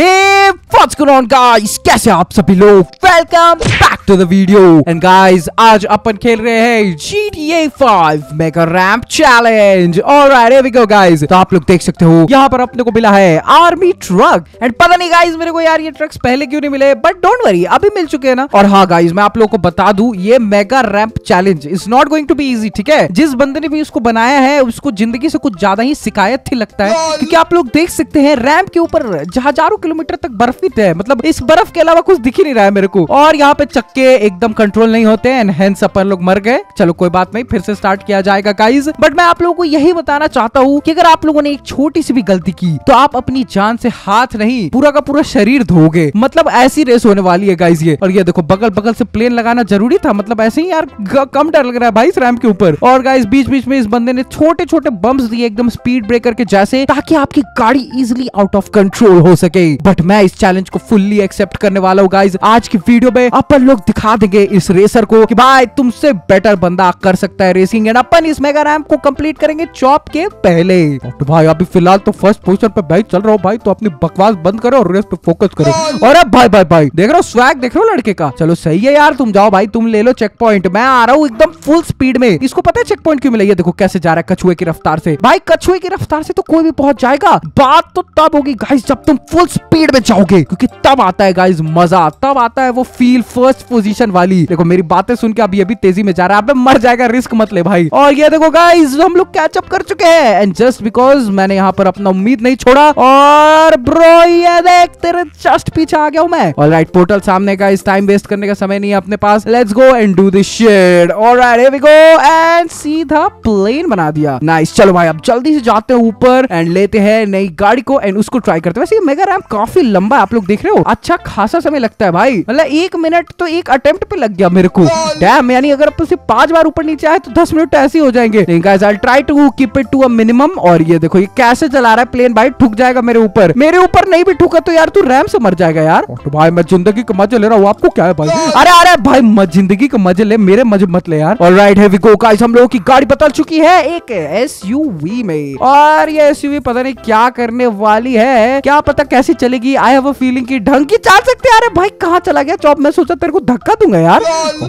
Hey, what's going on guys? कैसे आप सभी लोग? Welcome back to the video. And guys, आज अपन खेल रहे हैं GTA 5 Mega Ramp Challenge. Alright, here we go guys. तो आप लोग देख सकते हो यहाँ पर अपने को मिला है आर्मी ट्रक. एंड पता नहीं गाइज मेरे को यार ये ट्रक्स पहले क्यों नहीं मिले, बट डोंट वरी अभी मिल चुके हैं ना. और हाँ गाइज मैं आप लोगों को बता दू ये mega ramp challenge is not going to be easy. ठीक है, जिस बंदे ने भी इसको बनाया है उसको जिंदगी से कुछ ज्यादा ही शिकायत थी लगता है, क्योंकि आप लोग देख सकते हैं रैम्प के ऊपर हजारों किलोमीटर तक बर्फ ही है. मतलब इस बर्फ के अलावा कुछ दिख ही नहीं रहा है मेरे को. और यहाँ पे चक्के एकदम कंट्रोल नहीं होते हैं, हेंस अपन लोग मर गए. चलो कोई बात नहीं, फिर से स्टार्ट किया जाएगा गाइज. बट मैं आप लोगों को यही बताना चाहता हूँ कि अगर आप लोगों ने एक छोटी सी भी गलती की तो आप अपनी जान से हाथ नहीं पूरा का पूरा शरीर धोगे. मतलब ऐसी रेस होने वाली है गाइज ये. और ये देखो बगल बगल से प्लेन लगाना जरूरी था. मतलब ऐसे ही यार कम डर लग रहा है भाई इस रैम्प के ऊपर. और गाइज बीच बीच में इस बंदे ने छोटे छोटे बम्प्स दिए एकदम स्पीड ब्रेकर के जैसे, ताकि आपकी गाड़ी इजिली आउट ऑफ कंट्रोल हो सके. बट मैं इस चैलेंज को फुल्ली एक्सेप्ट करने वाला हूँ गाइज. आज की वीडियो में अपन लोग दिखा देंगे इस रेसर को कि भाई तुमसे बेटर बंदा कर सकता है रेसिंग. एंड अपन इस मेगा रैम्प को कंप्लीट करेंगे चॉप के पहले. तो भाई अभी फिलहाल तो फर्स्ट पोजीशन पे भाई चल रहा हूँ भाई, तो अपनी बकवास बंद करो और रेस पे फोकस करो. और अब भाई भाई भाई देख रहे हो स्वैग, देख रहे हो लड़के का. चलो सही है यार, तुम जाओ भाई, तुम ले लो चेक पॉइंट. मैं आ रहा हूँ एकदम फुल स्पीड में. इसको पता है चेक पॉइंट क्यों मिला? ये देखो कैसे जा रहा है कछुए की रफ्तार से. भाई कछुए की रफ्तार से तो कोई भी पहुंच जाएगा. बात तो तब होगी गाइज जब तुम फुल स्पीड में जाओगे, क्योंकि तब आता है गाइज मजा, तब आता है वो फील फर्स्ट पोजीशन वाली. देखो मेरी बातें सुन के अभी अभी तेजी में जा रहा है, अब मर जाएगा, रिस्क मत ले भाई. और ये देखो गाइज हम लोग कैचअप कर चुके हैं. एंड जस्ट बिकॉज मैंने यहाँ पर अपना उम्मीद नहीं छोड़ा. और ब्रो ये देख तेरे जस्ट पीछे आ गया हूँ मैं. ऑलराइट पोर्टल सामने गाइज, टाइम वेस्ट करने का समय नहीं है अपने पास. Let's go and do this shit. Alright here we go. And सीधा प्लेन बना दिया. नाइस. चलो भाई अब जल्दी से जाते हैं ऊपर एंड लेते हैं नई गाड़ी को एंड उसको ट्राई करते हैं. वैसे मेगा रैम्प काफी लंबा है, आप लोग देख रहे हो, अच्छा खासा समय लगता है भाई. मतलब 1 मिनट तो एक अटेम्प्ट पे लग गया मेरे को. डैम, यानी अगर अपन से 5 बार ऊपर नीचे आए तो 10 मिनट ऐसे हो जाएंगे. नहीं guys I will try to keep it to a minimum. और ये देखो ये कैसे चला रहा है प्लेन. भाई ठुक जाएगा मेरे ऊपर. मेरे ऊपर नहीं भी ठुका तो यार तू रैम से मर जाएगा यार. तो भाई मैं जिंदगी का मजा ले रहा हूँ, आपको क्या है भाई. अरे अरे भाई मत जिंदगी का मजे ले, मेरे मजे मत ले यार. Alright here we go guys. हम लोगों की गाड़ी बदल चुकी है एक एसयूवी में. और ये एसयूवी पता नहीं क्या करने वाली है, क्या पता कैसे चलेगी. आई हैव अ फीलिंग की ढंग की चल सकते हैं. अरे भाई कहाँ चला गया चॉप? मैं सोचा तेरे को धक्का दूंगा यार.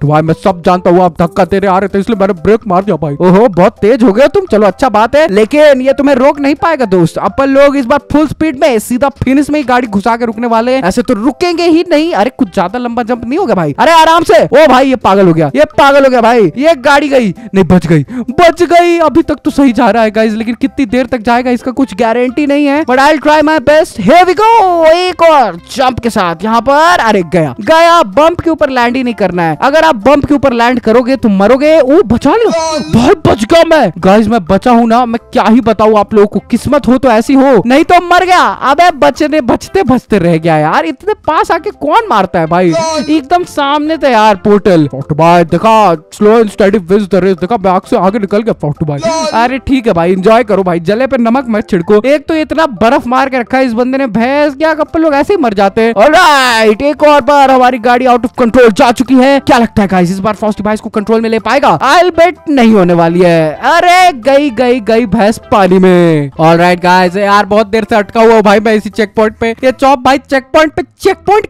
तो भाई मैं सब जानता हूँ आप धक्का तेरे आ रहे थे, इसलिए मैंने ब्रेक मार दिया भाई. ओहो बहुत तेज हो गए तुम. चलो अच्छा बात है, लेकिन ये तुम्हें रोक नहीं पाएगा दोस्त. अपन लोग इस बार फुल स्पीड में सीधा फिनिश में ही गाड़ी घुसा के रुकने वाले हैं. ऐसे तो रुकेंगे ही नहीं. अरे कुछ ज्यादा लंबा जंप नहीं होगा भाई? अरे आराम से. ओ भाई ये पागल हो गया, ये पागल हो गया भाई. ये गाड़ी गई नहीं, बच गई, बच गई. अभी तक तो सही जा रहा है गाइस, लेकिन कितनी देर तक जाएगा इसका कुछ गारंटी नहीं है. But I will try my best. Here we go. एक और जंप के साथ यहाँ पर. अरे गया गया. बम्प के ऊपर लैंड ही नहीं करना है. अगर आप बम्प के ऊपर लैंड करोगे तो मरोगे. ओ बचा लो. बहुत बच गया मैं गाइस, मैं बचा हूँ ना. मैं क्या ही बताऊँ आप लोगों को, किस्मत हो तो ऐसी हो, नहीं तो मर गया. अबे बचने बचते बचते रह गया यार. इतने पास आके कौन मारता है भाई, एकदम सामने था यार पोर्टल. भाई देखा slow and steady wins the race. देखा मैं आग से आगे निकल गया भाई. अरे ठीक है भाई, एंजॉय करो भाई, जले पे नमक मत छिड़को. एक तो इतना बर्फ मार के रखा है इस बंदे ने, भैंस क्या कपल लोग ऐसे ही मर जाते हैं. ऑलराइट एक और बार हमारी गाड़ी आउट ऑफ कंट्रोल जा चुकी है. क्या लगता है गाइस इस बार फ्रॉस्टी भाई इसको कंट्रोल में ले पाएगा? आई बेट नहीं होने वाली है. अरे गई गई गई भैंस पानी में. ऑलराइट गाइस यार बहुत देर से अटका हुआ भाई मैं इसी चेक पॉइंट पे. ये चॉप भाई चेक पॉइंट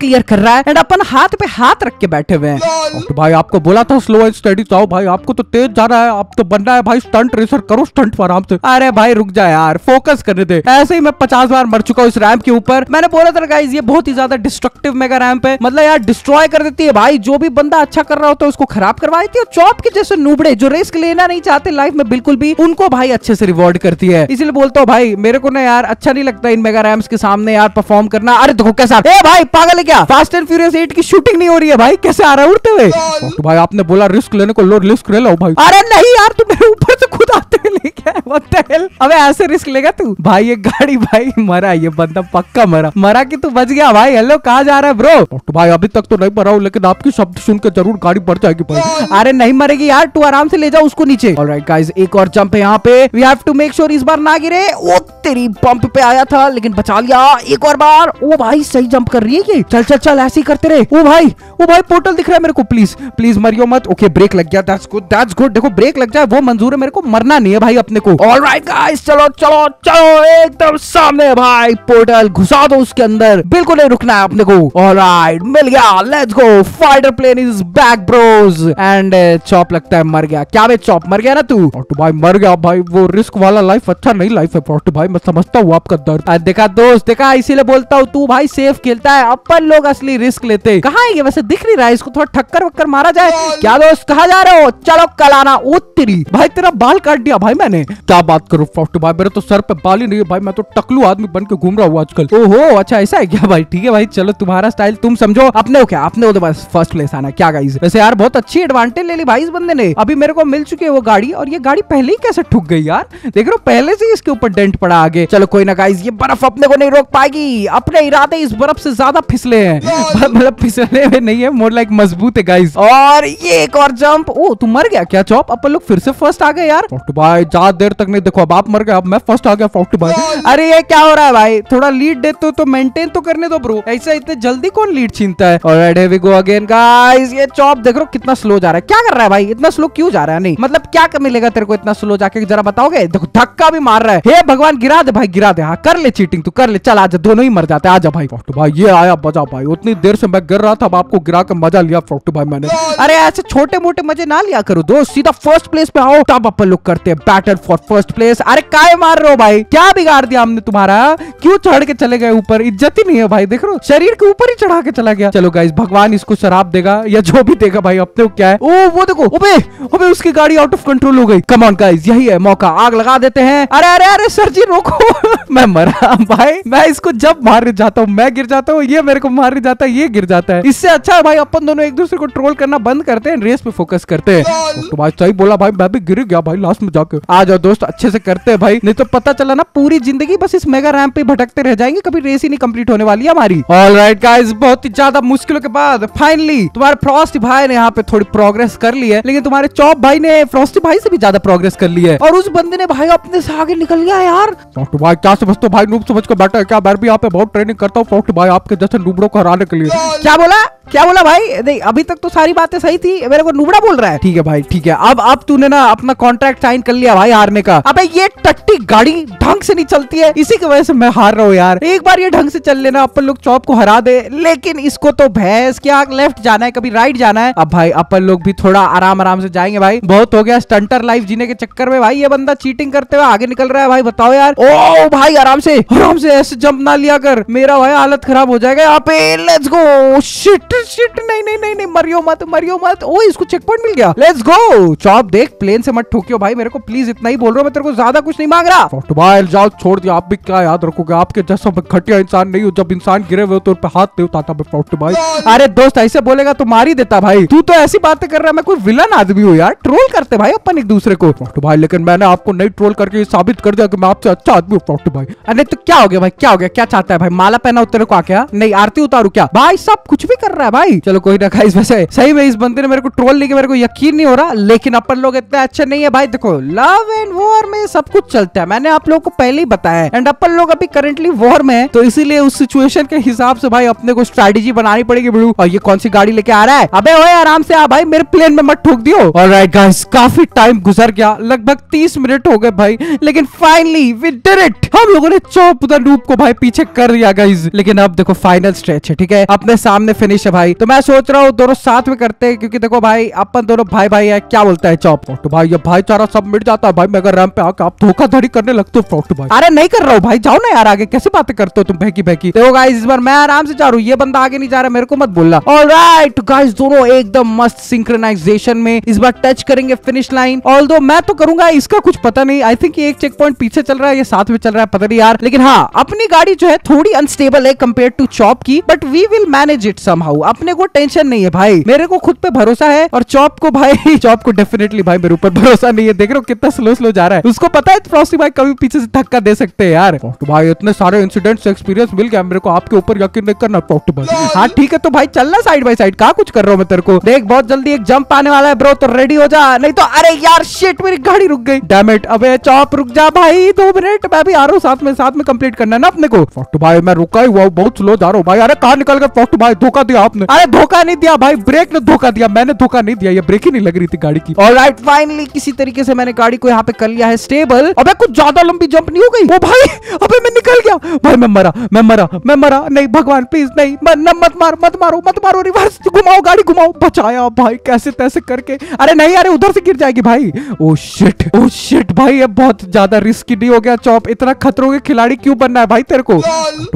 क्लियर कर रहा है एंड अपन हाथ पे हाथ रख के बैठे हुए हैं. तो भाई आपको बोला था स्लो एंड स्टडी जाओ भाई, आपको तो तेज जा रहा है, आप तो बन रहा है भाई स्टंट रेसर, करो स्टंट पर आराम से. अरे भाई रुक जा यार, फोकस करने दे. ऐसे ही मैं 50 बार मर चुका हूँ इस रैम्प के ऊपर. मैंने बोला था गाइस ये बहुत ही ज्यादा डिस्ट्रक्टिव मेगा रैम्प है. मतलब यार डिस्ट्रॉय कर देती है भाई, जो भी बंदा अच्छा कर रहा होता है उसको खराब करवा देती है. चॉप के जैसे नूबड़े जो रिस्क लेना नहीं चाहते लाइफ में बिल्कुल भी, उनको भाई अच्छे से रिवॉर्ड करती है. इसीलिए बोलता हूँ भाई मेरे को ना यार अच्छा नहीं लगता इन मेगा रैम्प्स के सामने यार परफॉर्म करना. अरे देखो कैसा, ए भाई पागल है क्या? फास्ट एंड फ्यूरियस 8 की शूटिंग नहीं हो रही है भाई, कैसे आ रहा है उड़ते हुए. तो भाई आपने बोला रिस्क लेने को लो, रिस्क ले लो भाई. अरे नहीं यार तुम मेरे ऊपर से खुद आते हैं. अबे ऐसे रिस्क लेगा तू भाई? ये गाड़ी भाई मरा, ये बंदा पक्का मरा. मरा कि तू बच गया भाई. हेलो कहाँ जा रहा है ब्रो? तो भाई अभी तक तो नहीं मरा हूँ, लेकिन आपकी शब्द सुनकर जरूर गाड़ी बढ़ जाएगी भाई. अरे नहीं मरेगी यार, तू आराम से ले जाओ उसको नीचे. ऑलराइट गाइस एक और जंप है यहाँ पे. We have to make sure इस बार ना गिरे. ओ तेरी बम्प पे आया था लेकिन बचा लिया. एक और बार. ओ भाई सही जंप कर रही है ये. चल चल चल ऐसे ही करते रहे. ओ भाई पोर्टल दिख रहा है मेरे को, प्लीज प्लीज मरियो मत. ओके ब्रेक लग गया, दैट्स गुड दैट्स गुड. देखो ब्रेक लग जाए वो मंजूर है मेरे को, मर मारना नहीं है भाई अपने को। ऑलराइट गाइस चलो चलो चलो एकदम सामने भाई पोर्टल घुसा दो उसके अंदर, बिल्कुल नहीं रुकना है अपने को। ऑलराइट मिल गया, let's go. Fighter plane is back bros and chop लगता है मर गया। क्या बे चॉप मर गया ना तू? फोर्टू भाई मर गया भाई, वो रिस्क वाला लाइफ अच्छा नहीं लाइफ है फोर्टू भाई, मैं समझता हूँ आपका दर्द। देखा दोस्त देखा, इसीलिए बोलता हूँ तू भाई सेफ खेलता है, अपन लोग असली रिस्क लेते। कहाँ है ये वैसे दिख नहीं रहा है, इसको थोड़ा ठक्कर वक्कर मारा जाए क्या दोस्त? कहाँ जा रहे हो? चलो कलाना उत्तरी भाई, तेरा बाल काट दिया भाई मैंने। क्या बात करूँ फोर्टू भाई, मेरे तो सर पे बाल ही नहीं है भाई, मैं तो टकलू आदमी बन के घूम रहा हूँ आजकल। ओहो अच्छा ऐसा है क्या भाई, ठीक है भाई चलो तुम्हारा स्टाइल तुम समझो, अपने हो क्या अपने हो बस फर्स्ट प्लेस आना। क्या गाइस वैसे यार बहुत अच्छी एडवांटेज ले ली भाई इस बंदे ने, अभी मेरे को मिल चुकी है वो गाड़ी और ये गाड़ी पहले ही कैसे ठुक गई यार, देख रहे हो पहले से ही इसके ऊपर डेंट पड़ा आगे। चलो कोई ना गाइस, ये बर्फ अपने को नहीं रोक पाएगी, अपने इरादे इस बर्फ से ज्यादा फिसले हैं, मतलब फिसलने में नहीं है मोर लाइक मजबूत है गाइस। और ये एक और जंप। ओ तू मर गया क्या चॉप? अपन लोग फिर से फर्स्ट आ गए यार फोर्टू भाई, ज्यादा देर तक नहीं, देखो अब आप मर गए अब मैं फर्स्ट आ गया फोर्टू भाई। अरे ये क्या हो रहा है भाई, थोड़ा लीड देते हो तो मेंटेन तो करने दो ब्रो, ऐसा इतने जल्दी कौन लीड छीनता है। Alright here we go again guys, ये चॉप देख रहे हो कितना स्लो जा रहा है। क्या कर रहा है भाई, इतना स्लो क्यों जा रहा है? नहीं मतलब क्या मिलेगा तेरे को इतना स्लो जाके, जरा बताओगे? देखो धक्का भी मार रहा है, हे भगवान गिरा दे भाई गिरा दे। हाँ कर ले चीटिंग तू कर ले, चल आजा, दोनों ही मर जाते आजा भाई। फोर्टू भाई ये आया बजा भाई, उतनी देर से मैं गिर रहा था, अब आपको गिरा के मजा लिया फोर्टू भाई मैंने। अरे ऐसे छोटे मोटे मजे ना लिया करो दोस्त, सीधा फर्स्ट प्लेस पे आओ तब अपन लोग करते हैं बैटल फॉर फर्स्ट प्लेस। अरे काय मार रहे हो भाई, क्या बिगाड़ दिया हमने तुम्हारा, क्यों चढ़ के चले गए ऊपर? इज्जत ही नहीं है भाई, देख रहे हो शरीर के ऊपर ही चढ़ा के चला गया। चलो गाइस भगवान इसको शराब देगा या जो भी देगा भाई, अपने क्या है। ओ वो देखो, ओबे ओबे उसकी गाड़ी आउट ऑफ कंट्रोल हो गई। कम ऑन गाइस यही है मौका, आग लगा देते हैं। अरे अरे अरे सर जी रोको, मैं मरा भाई, मैं इसको जब मार जाता हूँ मैं गिर जाता हूँ, ये मेरे को मार जाता है ये गिर जाता है। इससे अच्छा है भाई अपन दोनों एक दूसरे को ट्रोल करना बंद करते हैं, रेस पे फोकस करते हैं। तो भाई सही बोला भाई, मैं भी गिर गया भाई लास्ट में जाके। आ जाओ दोस्त अच्छे से करते हैं भाई, नहीं तो पता चला ना पूरी जिंदगी बस इस मेगा रैंप पे भटकते रह जाएंगे, कभी रेस ही नहीं कम्प्लीट होने वाली है हमारी। ऑलराइट गाइस बहुत ही ज्यादा मुश्किलों के बाद फाइनली तुम्हारे फ्रॉस्टी भाई ने यहाँ पे थोड़ी प्रोग्रेस कर ली है, लेकिन तुम्हारे चॉप भाई ने फ्रॉस्टी भाई से भी ज्यादा प्रोग्रेस कर ली है, और उस बंदे ने भाई अपने से आगे निकल गया यार। तो भाई क्या समझते हो भाई, नूब समझ कर बैठा है क्या? मैं भी यहाँ पे बहुत ट्रेनिंग करता हूँ फोर्टू भाई आपके जैसे नूबड़ों को हराने के लिए। क्या बोला भाई? नहीं अभी तक तो सारी बातें सही थी, मेरे को नूबड़ा बोल रहा है। ठीक है भाई ठीक है, अब तूने ना अपना कॉन्ट्रैक्ट साइन कर लिया भाई हारने का। अबे ये टट्टी गाड़ी ढंग से नहीं चलती है, इसी की वजह से मैं हार रहा हूँ यार। एक बार ये ढंग से चल लेना अपन लोग चॉप को हरा दे, लेकिन इसको तो भैंस क्या लेफ्ट जाना है कभी राइट जाना है। अब भाई अपन लोग भी थोड़ा आराम आराम से जाएंगे भाई, बहुत हो गया स्टंटर लाइफ जीने के चक्कर में भाई, ये बंदा चीटिंग करते हुए आगे निकल रहा है भाई, बताओ यार। ओ भाई आराम से ऐसे जंप ना लिया कर, मेरा भाई हालत खराब हो जाएगा यहाँ पे। लेट्स गो, शिट शिट, नहीं नहीं नहीं नहीं मरियो मत। ओ इसको चेक पॉइंट मिल गया, लेट्स गो। चॉप देख प्लेन से मत ठोकियो भाई मेरे को प्लीज, इतना ही बोल रहा हूँ मैं, तेरे को ज्यादा कुछ नहीं मांग रहा। फोर्टू भाई जाओ छोड़ दिया, आप भी क्या याद रखोगे, आपके जैसा घटिया इंसान नहीं हो, जब इंसान गिरे हुए तो उन पे हाथ नहीं उठाता मैं फोर्टू भाई। अरे दोस्त ऐसे बोलेगा तो मार ही देता भाई, तू तो ऐसी बातें कर रहा है, मैं कोई विलन आदमी हूँ यार, ट्रोल करते भाई अपन एक दूसरे को। फोर्टू भाई लेकिन मैंने आपको नहीं ट्रोल करके साबित कर दिया कि मैं आपसे अच्छा आदमी हूँ फोर्टू भाई। अरे तो क्या हो गया भाई, क्या हो गया, क्या चाहता है भाई, माला पहना तेरे को आके? नहीं आरती उतारू क्या भाई, सब कुछ भी कर रहा है भाई। चलो कोई ना गाइस, वैसे सही में इस बंदे ने मेरे को ट्रोल लेके मेरे को यकीन नहीं हो रहा, लेकिन अपन लोग इतने अच्छे नहीं है भाई। देखो लव एंड वॉर में सब कुछ चलता है, मैंने आप लोगों को पहले ही बताया, एंड अपन लोग अभी करंटली वॉर में है, तो इसीलिए उस सिचुएशन के हिसाब से भाई अपने को स्ट्रेटेजी बनानी पड़ेगी ब्रू। और ये कौन सी गाड़ी लेके आ रहा है? अबे ओए आराम से आ भाई, मेरे प्लेन में मत ठोक दियो। ऑलराइट गाइस काफी टाइम गुजर गया, लगभग 30 मिनट हो गए भाई, लेकिन फाइनली वी डिड इट, हम लोगों ने चॉप द नूब को भाई पीछे कर दिया गाइस। लेकिन अब देखो फाइनल स्ट्रेच है, ठीक है अपने सामने फिनिश है भाई, तो मैं सोच रहा हूँ दोनों साथ में करते हैं, क्योंकि देखो भाई अपन दोनों भाई भाई है। क्या बोलता है चॉप? फोर्टू भाई ये भाईचारा सब मिट जाता है भाई, मैं अगर रैंप पे आके आप धोखाधड़ी करने लगते हो फोर्टू भाई। अरे नहीं कर रहा हूँ भाई, जाओ ना यार आगे, कैसे बातें करते हो तुम बहकी बहकी। देखो गाइस इस बार मैं आराम से जा रहा हूँ, ये बंदा आगे नहीं जा रहा मेरे को मत बोलना। ऑलराइट गाइस दोनों एकदम मस्त सिंक्रोनाइजेशन में इस बार टच करेंगे फिनिश लाइन, ऑल्दो मैं तो करूंगा इसका कुछ पता नहीं, आई थिंक एक चेक पॉइंट पीछे चल रहा है, ये साथ में चल रहा है पता नहीं यार। लेकिन हाँ अपनी गाड़ी जो है थोड़ी अनस्टेबल है कम्पेयर टू चॉप की, but we will manage it somehow, अपने को टेंशन नहीं है भाई, मेरे को खुद पे भरोसा है, और चॉप को भाई चॉप को डेफिनेटली भाई मेरे ऊपर भरोसा नहीं है। देख रहे हो कितना स्लो स्लो जा रहा है, उसको पता है फ्रॉस्टी भाई कभी पीछे से धक्का दे सकते हैं यार। फोर्टू भाई इतने सारे इंसिडेंट्स एक्सपीरियंस मिल गया मेरे को, आपके ऊपर यकीन नहीं करना फोर्टू भाई। हाँ ठीक है तो भाई चलना साइड बाय साइड, कहा कुछ कर रहा हूँ मैं तेरे को। देख बहुत जल्दी एक जंप आने वाला है ब्रो, तो रेडी हो जा, नहीं तो अरे यार शिट मेरी गाड़ी रुक गई, डैम इट। अबे चॉप रुक जा भाई 2 मिनट, मैं भी आ रहा हूँ साथ में कंप्लीट करना है ना अपने को। फोर्टू भाई मैं रुका ही हुआ, बहुत स्लो जा रहा हूँ भाई, अरे कहाँ निकल गए फोर्टू भाई, धोखा दिया आपने। अरे धोखा नहीं दिया भाई, ब्रेक ने धोखा दिया, मैंने धोखा नहीं दिया, ये ब्रेक ही नहीं लग रही थी गाड़ी की। ऑलराइट फाइनली किसी तरीके से मैंने गाड़ी को यहाँ पे कर लिया है स्टेबल। अबे कुछ ज्यादा लंबी जंप नहीं हो गई? ओ भाई अबे मैं निकल गया भाई, मैं मरा। नहीं भगवान प्लीज नहीं, मत मारो, रिवर्स घुमाओ गाड़ी, घुमाओ। बचाया भाई कैसे तैसे करके। अरे नहीं अरे उधर से गिर जाएगी भाई। ओ शिट भाई ये बहुत ज्यादा रिस्की हो गया चॉप, इतना खतरों के खिलाड़ी क्यों बनना है भाई तेरे को?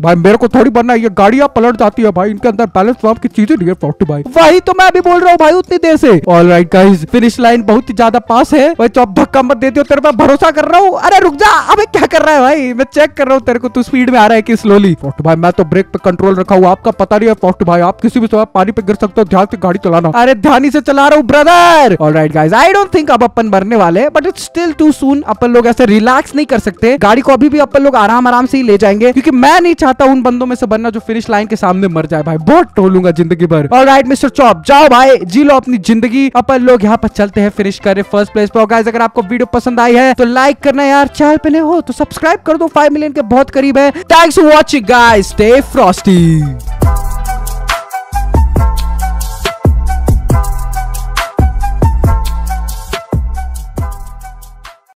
भाई मेरे को थोड़ी बनना है, ये गाड़ियां पलट जाती है भाई, इनके अंदर बैलेंस फॉर्म की चीजें नहीं है फ्रॉस्टी भाई। वही तो मैं अभी बोल रहा हूँ भाई उतनी देर से। ऑलराइट गाइस फिनिश लाइन बहुत ही ज्यादा पास है भाई, चॉप धक्का मत देते हो, तेरे पर भरोसा कर रहा हूँ। अरे रुक जा, अबे क्या कर रहा है भाई, मैं चेक कर रहा हूँ तेरे को तू स्पीड में आ रहा है कि स्लोली। फ्रॉस्टी भाई मैं तो ब्रेक पे कंट्रोल रखा हुआ, आपका पता नहीं है फ्रॉस्टी भाई, आप किसी भी समय पानी पे गिर सकते हो, ध्यान से गाड़ी चलाना। अरे ध्यान ही से चला रहा हूँ brother. Alright guys I don't think अब अपन मरने वाले, but it's still too soon, अपन लोग ऐसे रिलैक्स नहीं कर सकते, गाड़ी को अभी भी अपन लोग आराम से ही ले जाएंगे, क्योंकि मैं नहीं चाहता उन बंदों में से बनना जो फिनिश लाइन के सामने मर जाए भाई, बहुत टोलूंगा जिंदगी भर। ऑलराइट मिस्टर चॉप जाओ भाई, जी लो अपनी जिंदगी, अपन लोग यहाँ पर चलते हैं फिनिश करें फर्स्ट प्लेस पर। गाइस अगर आपको वीडियो पसंद आई है तो लाइक करना यार, चैनल पे नए हो तो सब्सक्राइब कर दो, 5 मिलियन के बहुत करीब है। Thanks for watching guys, stay Frosty.